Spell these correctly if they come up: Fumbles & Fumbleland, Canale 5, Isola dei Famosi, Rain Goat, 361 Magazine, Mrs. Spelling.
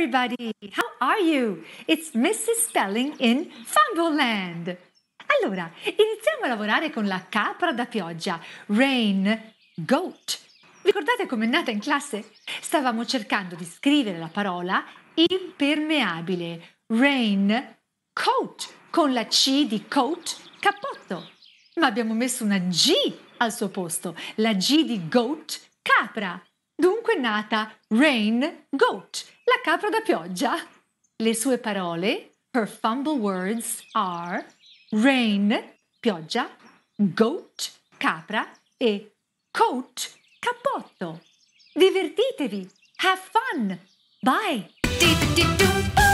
everybody. How are you? It's Mrs. Spelling in Fumbleland. Allora, iniziamo a lavorare con la capra da pioggia, Rain Goat. Ricordate com'è nata in classe? Stavamo cercando di scrivere la parola impermeabile, Rain Coat, con la C di coat, cappotto. Ma abbiamo messo una G al suo posto, la G di goat, capra. Dunque è nata Rain Goat, la capra da pioggia. Le sue parole, her fumble words, are rain, pioggia, goat, capra e coat, cappotto. Divertitevi, have fun, bye!